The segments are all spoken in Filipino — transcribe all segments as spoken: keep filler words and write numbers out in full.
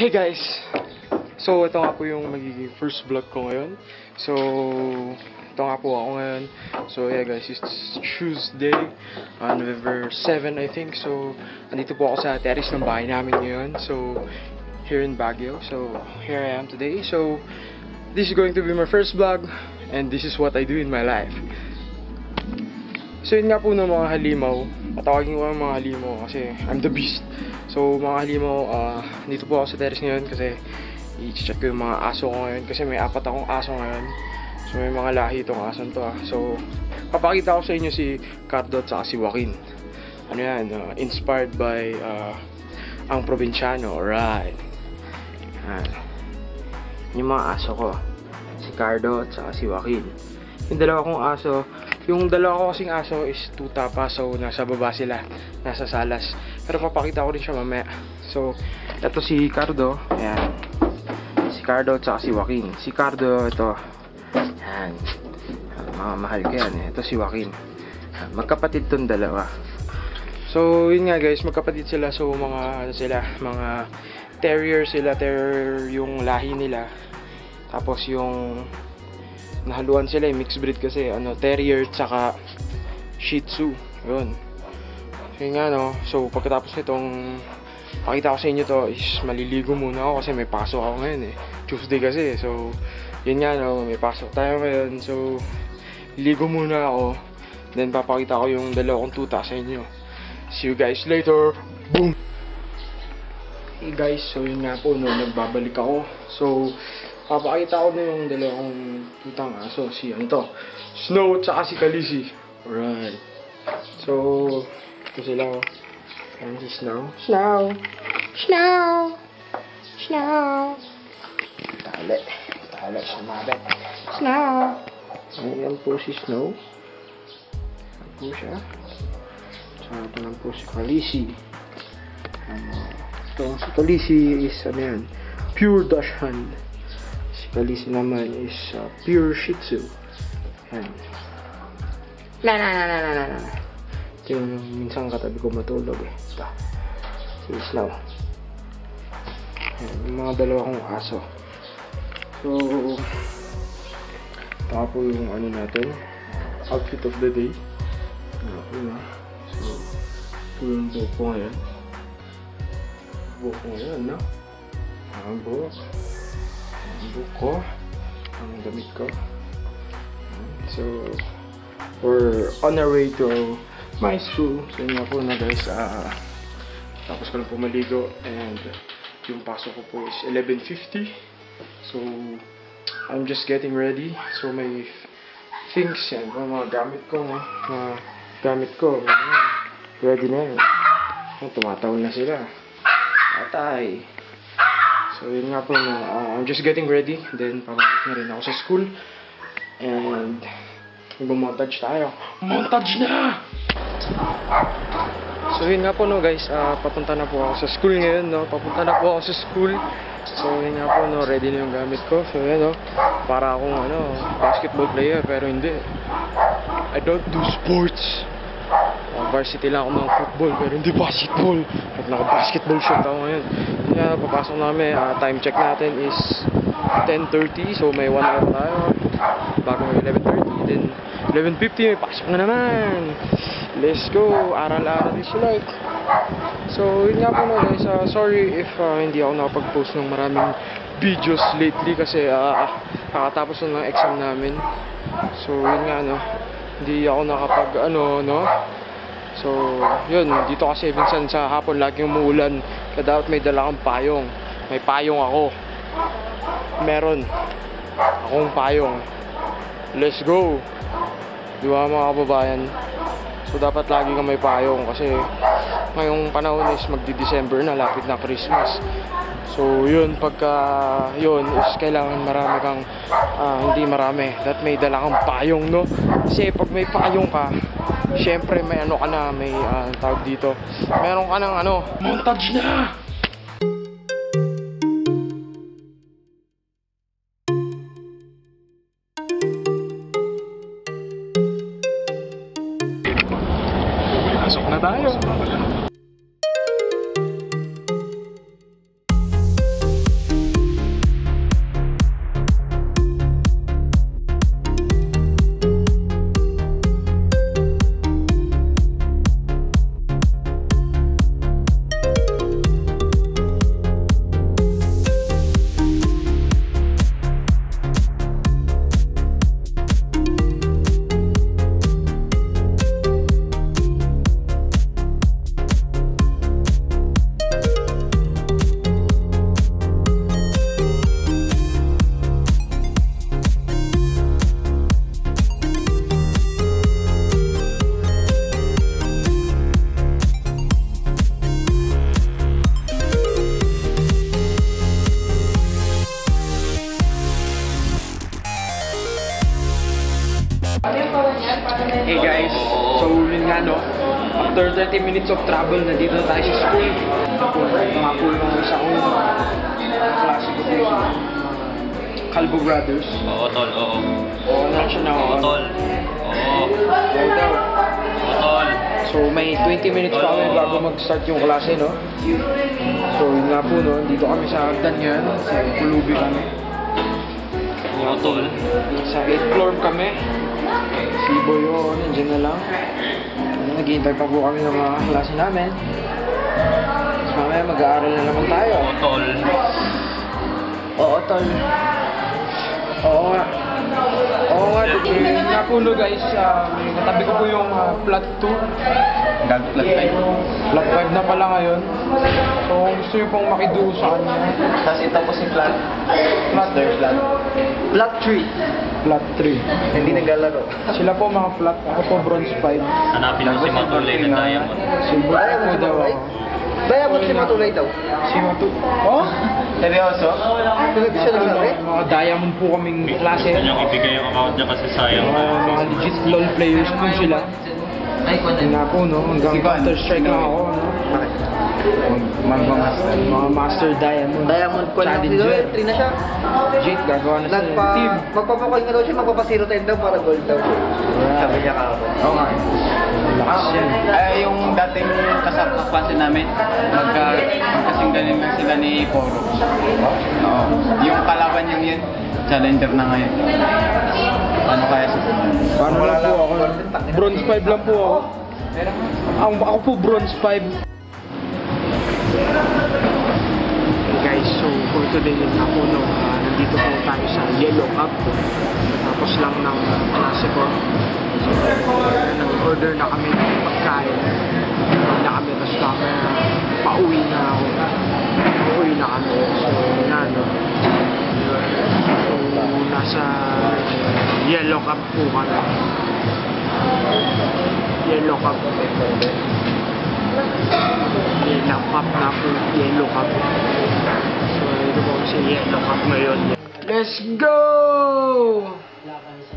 Hey guys! So ito nga po yung magiging first vlog ko ngayon. So ito nga po ako ngayon. So yeah guys, it's Tuesday, uh, November seventh I think. So andito po ako sa terrace ng bahay namin ngayon. So here in Baguio. So here I am today. So this is going to be my first vlog and this is what I do in my life. So yun nga po ng mga halimaw. Patawagin ko ang mga halimaw kasi I'm the beast. So mga halimaw, uh, dito po ako sa terrace ngayon kasi i-check ko yung mga aso ko ngayon kasi may apat akong aso ngayon. So may mga lahi itong aso to ah. So papakita ko sa inyo si Cardot at si Joaquin. Ano yan, uh, inspired by uh, Ang Probinsyano, right? Yan. Yung mga aso ko, si Cardot at si Joaquin. Yung dalawa kong aso, yung dalawa ko kasing aso is two tapa, so nasa baba sila, nasa salas, pero papakita ko rin siya mamaya. So ito si Cardo, ayan, si Cardo tsaka si Joaquin. Si Cardo ito, ayan, mga mahal ko yan. Ito si Joaquin, magkapatid tong dalawa. So yun nga guys, magkapatid sila. So mga ano sila, mga terrier sila, terrier yung lahi nila, tapos yung nahaluan sila, yung mixed breed kasi, ano, terrier tsaka Shih Tzu, yun. So yun nga, no. So pagkatapos nitong pakita ko sa inyo to is maliligo muna ako kasi may pasok ako ngayon eh, Tuesday kasi. So yun nga, no, may pasok tayo ngayon, so ligo muna ako, then papakita ko yung dalawang tuta sa inyo. See you guys later. Boom. Hey guys, so yun nga po, no, nagbabalik ako. So papakita ko na yung dalawang tutang aso, si ano to, Snow tsaka si Khaleesi. Alright. So ito sila. Ayan si Snow. Snow. Snow. Snow. Tali. Tali siya mabit. Snow. Ayan po si Snow. Ayan po siya. So ito lang po si Khaleesi. Ito si Khaleesi is ano yan, pure Dachshund. Khaleesi naman is uh, pure Shih Tzu. Ayan. Na na na na na na na. Ito yung minsan katabi ko matulog eh. Ito. Si Snow. Ayan. Yung mga dalawa kong aso. So, ito po yung ano natin, outfit of the day. Ayan. So, ito yung buhok ko ngayon. Buhok ko ngayon, no? Ang buhok. Buko, ang damit ko. So we're on our way to my school. So yun po na guys, uh, tapos ko lang po maligo and yung pasok ko po is eleven fifty. So I'm just getting ready. So may things yan, mga gamit ko, mga gamit ko ready na yun. Tumataon na sila, atay. So yun nga po, uh, I'm just getting ready, then papasok na rin ako sa school and mag-montage tayo. Montage na! So yun nga po, no guys, uh, papunta na po ako sa school ngayon, no? Papunta na po ako sa school. So yun nga po, no, ready na yung gamit ko. So yun, no, para akong ano, basketball player, pero hindi, I don't do sports. Varsity lang ako ng football, pero hindi basketball. At naka-basketball shot ako ngayon. Kaya papasok namin, uh, time check natin is ten thirty. So may one hour tayo bago mag eleven thirty. Then eleven fifty may pasok na naman. Let's go, aral-aral is like. So yun nga po, no guys, uh, sorry if uh, hindi ako nakapag-post ng maraming videos lately kasi uh, kakatapos na ng exam namin. So yun nga, no, hindi ako nakapag ano, no. So yun, dito kasi minsan sa hapon laging umuulan, kaya dapat may dala kang payong. May payong ako, meron akong payong. Let's go, di ba mga kababayan? So dapat lagi kang may payong kasi ngayong panahon is magdi-December na, lapit na Christmas. So yun, pagka yun is kailangan marami kang uh, hindi marami, dapat may dala kang payong, no? Kasi pag may payong ka, siyempre may ano ka na, may uh, tawag dito, meron ka ng ano, montage na! Pasok na tayo! after thirty minutes of travel, nandito na tayo sa school. Nakakuha ng isa ko ng klase ko po sa Kalbo Brothers. Oo, tol, oo. Oo, nandiyan na ako. Tol. Oo. Oo, tol. So, may twenty minutes pa kami bago mag-start yung klase, no? So, yun nga po, no? Dito kami sa Agdan yan, sa Kulubian kami. Oo, tol. Sa eighth floor kami. Sibo yun, nandiyan na lang. Nag-iintay pa po kami ng mga klase namin. Mas mamaya mag-aaral na naman tayo. Oo, tol. Oo, tol. Oo nga. Oo nga, teacher. Yung nga po no, guys, uh, natabi ko po yung uh, plot two. Dahil plot five. Plot five na pala ngayon. So, gusto nyo pong makiduo sa kanya. Tapos ito po si plot. Plot plot. Plot three. Plot three. Hindi naglalaro. Sila po mga plot. Ako po bronze five. Hanapin mo si Matulay na diamond. Simbala po daw ako. Bayabot si Matulay daw. Si Matulay? Oh? Seryoso? Talaga siya naglalaro? Mga diamond po kaming klase. Gusto niyang ibigay ang account niya kasi sayang. Mga legit LOL players po sila. Hindi na po, no? Hanggang Counter-Strike lang ako, no? Mga master. Mga master diamond. Diamond ko lang. three na siya. Jade, gagawa na siya ng team. Magpapakal nga daw siya, magpapasiro tayo daw para gold daw. Sabi niya ka ako. Oo nga. Ay, yung dating kasapakpasin namin, magkasing ganin lang sila ni Poro. Oo. Yung kalaban niyang yun, challenger na ngayon. Paano kaya siya? Paano lang po ako? Bronze five lang po ako. Ako po bronze five. Guys, so for today ako no, uh, nandito po tayo sa Yellow Cab. Tapos lang ng uh, klase ko. So, uh, nag-order na kami ng pagkain. Nag-order na kami, tapos kami pauwi na ako. Pauwi na kami. So, na, no? So, nasa Yellow Cab po kami. Yellow Cab po Yellow Cab na po, Yellow Cab. So, ito po si Yellow Cab ngayon. Let's go!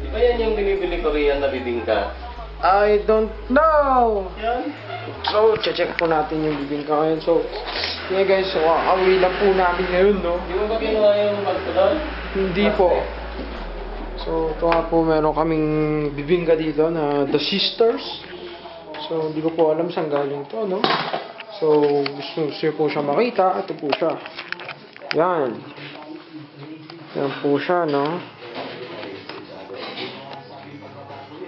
Di ba yan yung binibili ko riyan na bibingka? I don't know! Yan? So, check po natin yung bibingka ngayon. So, yeah guys, so, away lang po namin ngayon, no? Di mo ba kinuha yung magpudol? Hindi po. So, ito nga po, meron kaming bibingka dito na The Sisters. So, hindi ko po alam saan galing to, no? So, gusto siya po siya makita. Ito po siya. Yan. Yan po siya, no?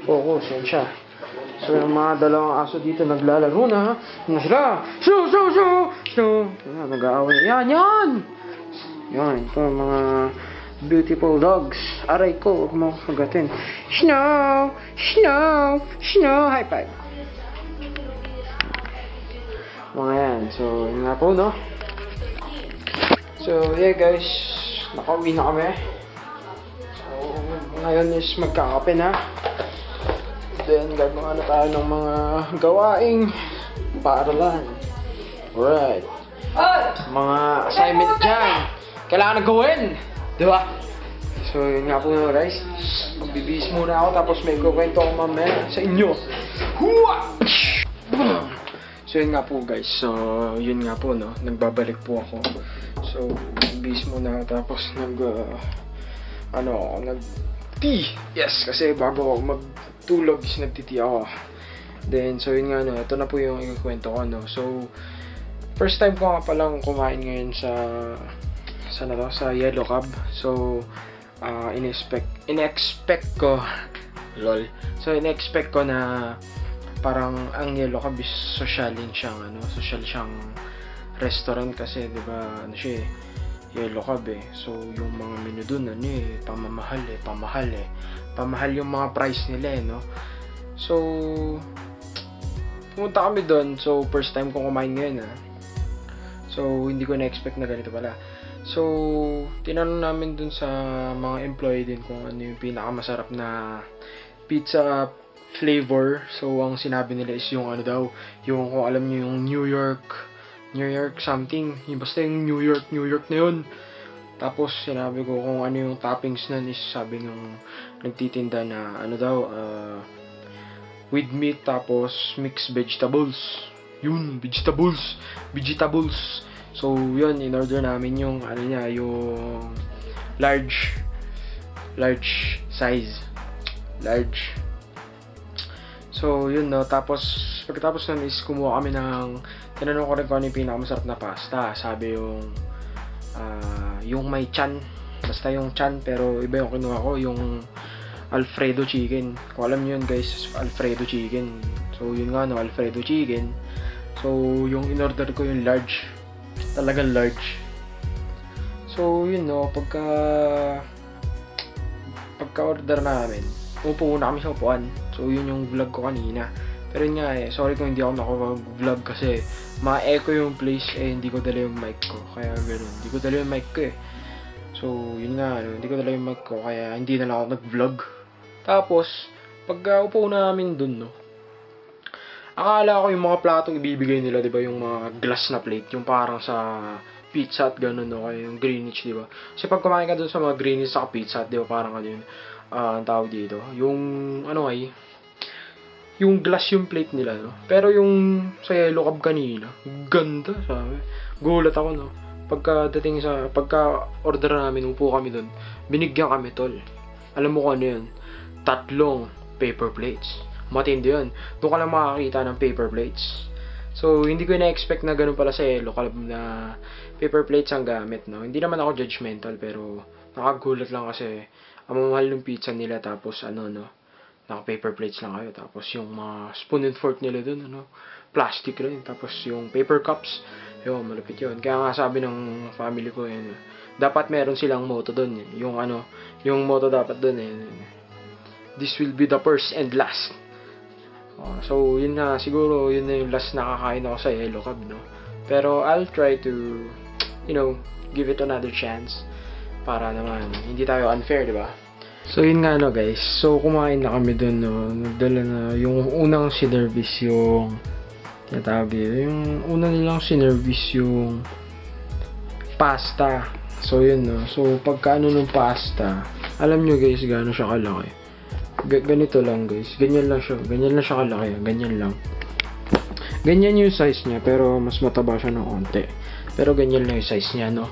Focus, yan siya. So, yung mga dalawang aso dito naglalaro na. Ano sila? Shoo, shoo, shoo! Shoo! Yan, nag-aaway. Yan, yan! Yan, ito mga beautiful dogs. Aray ko, huwag mo magatin. Snow! Snow! Snow! High five! Mga yan. So, yun nga po, no? So, yeah guys. Nakauwi na kami. So, ngayon is magkakape na. Then, gagawa na tayo ng mga gawaing paaralan. Alright. Mga assignment dyan. Kailangan na gawin. Diba? So, yun nga po, no, guys. Magbibihis muna ako. Tapos may kukwento ako mamaya sa inyo. Huwa! So, yun nga po guys, so yun nga po no, nagbabalik po ako. So, bis muna tapos nag, uh, ano, nag tea, yes, kasi bago ako magtulog is nagtiti ako. Then, so yun nga no, ito na po yung ikikwento ko no. So, first time ko nga palang kumain ngayon sa, sa ano, sa Yellow Cab. So, uh, in-expect, in-expect ko, lol, so in-expect ko na, parang ang Yellow Cab is sosyalin siyang ano, social siyang restaurant kasi 'di ba ano siya eh, Yellow Cab eh. So yung mga menu doon ano eh, pamamahal eh, pamahal eh. Pamahal yung mga price nila eh, no. So pumunta kami doon. So first time kong kumain ngayon ah. So hindi ko na-expect na ganito pala. So tinanong namin doon sa mga employee din kung ano yung pinakamasarap na pizza flavor. So, ang sinabi nila is yung ano daw, yung kung alam nyo yung New York, New York something, yung basta yung New York, New York na yun. Tapos, sinabi ko kung ano yung toppings nun is sabi ng nagtitinda na ano daw, uh, with meat, tapos mixed vegetables. Yun, vegetables, vegetables. So yun, in order namin yung ano niya, yung large large size, large. So yun, no, tapos pagkatapos nun is kumuha kami ng, tinanong ko rin kung ano yung pinakamasarap na pasta. Sabi yung uh, yung may chan, basta yung chan, pero iba yung kinuha ko, yung Alfredo chicken. Kung alam nyo yun guys, Alfredo chicken. So yun nga, no, Alfredo chicken. So yung in-order ko yung large, talagang large. So yun, no, pagka pagka-order namin, upo muna kami sa upuan. So yun yung vlog ko kanina. Pero yun nga eh, sorry kung hindi ako nakapag-vlog kasi ma-echo yung place eh, hindi ko dala yung mic ko. Kaya ganoon, hindi ko dala yung mic ko eh. So yun nga, no, hindi ko dala yung mic ko kaya hindi na lang ako nag-vlog. Tapos, pagka-upo namin dun, no, akala ko yung mga platong ibibigay nila, diba, yung mga glass na plate, yung parang sa pizza at gano'n, no, kaya yung Greenwich, diba. Kasi pag kumain ka dun sa mga Greenwich sa pizza at, diba, parang ano yun, uh, ang tawag dito, yung, ano ay, yung glass yung plate nila, no. Pero yung sa Yellow Cab kanina, ganda, sabi. Gulat ako, no. Pagkadating sa, pagka order namin, upo kami dun, binigyan kami, tol. Alam mo kung ano yun, tatlong paper plates. Matindi yun. Doon ka lang makakita ng paper plates. So, hindi ko na-expect na ganun pala sa Yellow Cab na paper plates ang gamit, no? Hindi naman ako judgmental, pero nakagulat lang kasi ang mamahal ng pizza nila, tapos ano, no? Naka-paper plates lang kayo. Tapos yung mga uh, spoon and fork nila dun, ano? Plastic rin. Tapos yung paper cups, yun, malupit yun. Kaya nga sabi ng family ko, yun, dapat meron silang motto dun. Yung ano, yung motto dapat dun, yun, yun. This will be the first and last. Uh, so yun na siguro, yun na yung last nakakain ako sa Yellow Cab, no, pero I'll try to, you know, give it another chance para naman hindi tayo unfair, di ba? So yun nga, no guys, so kumain na kami doon, no, nagdala na yung unang sinervice, yung tinatawag yun, yung unang nilang sinervice yung pasta. So yun, no, so pagkaano ng pasta, alam nyo guys gaano siya kalaki. Ganito lang guys, ganyan lang siya, ganyan lang siya kalaki, ganyan lang, ganyan yung size niya, pero mas mataba siya ng konti, pero ganyan lang yung size niya, no.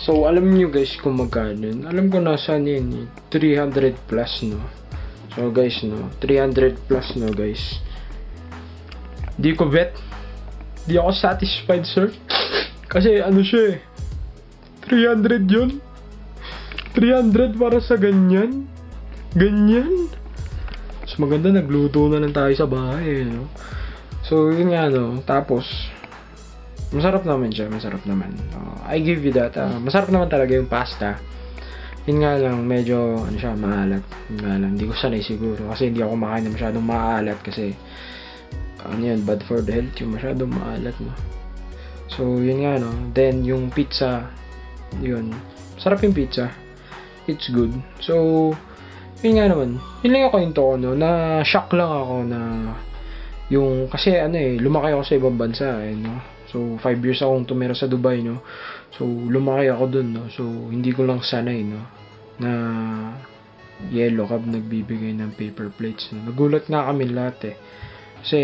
So alam niyo guys kung magkano, alam ko nasa yun, three hundred plus, no. So guys, no, three hundred plus, no guys, di ko bet, di ako satisfied, sir, kasi ano siya eh, three hundred yun, three hundred para sa ganyan, ganyan. So maganda, nagluto na lang tayo sa bahay, no? So yun nga, no, tapos masarap naman siya, masarap naman, uh, I give you that, uh, masarap naman talaga yung pasta. Yun nga lang, medyo ano siya, maalat. Yun nga lang, hindi ko sanay siguro kasi hindi ako kumakain na masyadong maalat kasi ano yun, bad for the health yung masyadong maalat, no? So yun nga, no, then yung pizza, yun, masarap yung pizza, it's good. So yun nga naman, yun lang ako yung to, no, na shock lang ako na yung, kasi ano eh, lumaki ako sa ibang bansa eh, no? So five years akong tumira sa Dubai, no, so lumaki ako dun, no, so hindi ko lang sanay, no, na Yellow Cab nagbibigay ng paper plates, no? Nagulat nga kami lahat eh, kasi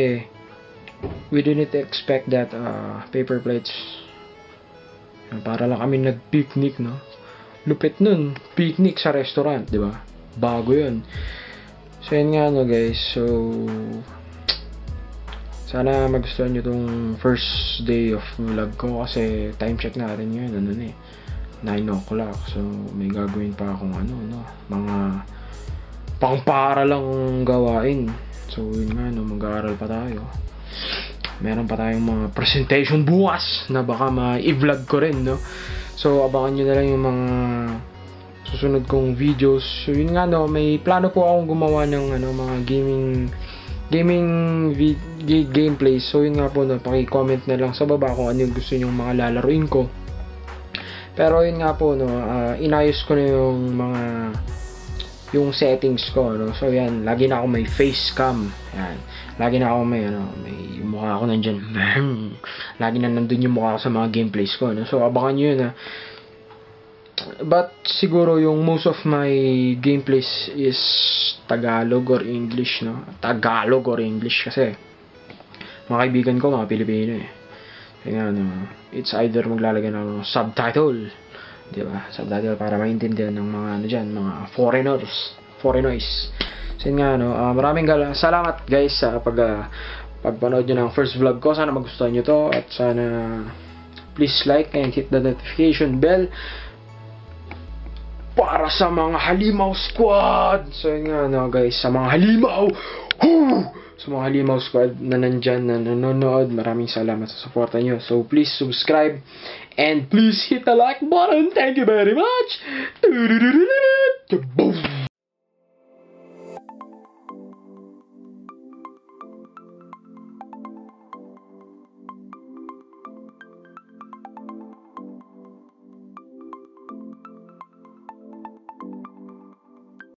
we didn't expect that uh, paper plates, para lang kami nagpicnic, no, lupit nun, picnic sa restaurant, di ba? Bago yun. So yun nga, no guys, so sana magustuhan nyo tong first day of vlog ko kasi time check natin yun, ano na eh, nine o'clock. So may gagawin pa akong ano, no, mga pang para lang gawain. So yun nga, no, mag-aaral pa tayo, meron pa tayong mga presentation bukas na baka ma-i-vlog ko rin, no. So abangan nyo na lang yung mga susunod kong videos. So yun nga, no, may plano po akong gumawa ng ano, mga gaming gaming gameplay. So yun nga po, no, paki-comment na lang sa baba kung ano yung gusto niyo mga lalaruin ko. Pero yun nga po, no, uh, inayos ko na yung mga yung settings ko, no. So yan, lagi na ako may face cam. Yan. Lagi na ako may ano, may mukha ako nandiyan. Lagi na nandoon yung mukha ko sa mga gameplays ko, no. So abangan niyo yun, ha. but siguro yung most of my gameplays is Tagalog or English, no? Tagalog or English kasi mga kaibigan ko mga Pilipino eh. Kaya ano, it's either maglalagay ng subtitle, di ba? Subtitle para maintindihan ng mga ano diyan, mga foreigners, foreigners. So yun nga, no, uh, maraming salamat guys sa pag uh, pagpanood nyo ng first vlog ko. Sana magustuhan nyo to at sana please like and hit the notification bell para sa mga Halimaw Squad. So yun nga, no, guys, sa mga Halimaw, whoo! Sa mga Halimaw Squad na nandyan, na nanonood, maraming salamat sa suporta nyo. So please subscribe and please hit the like button. Thank you very much.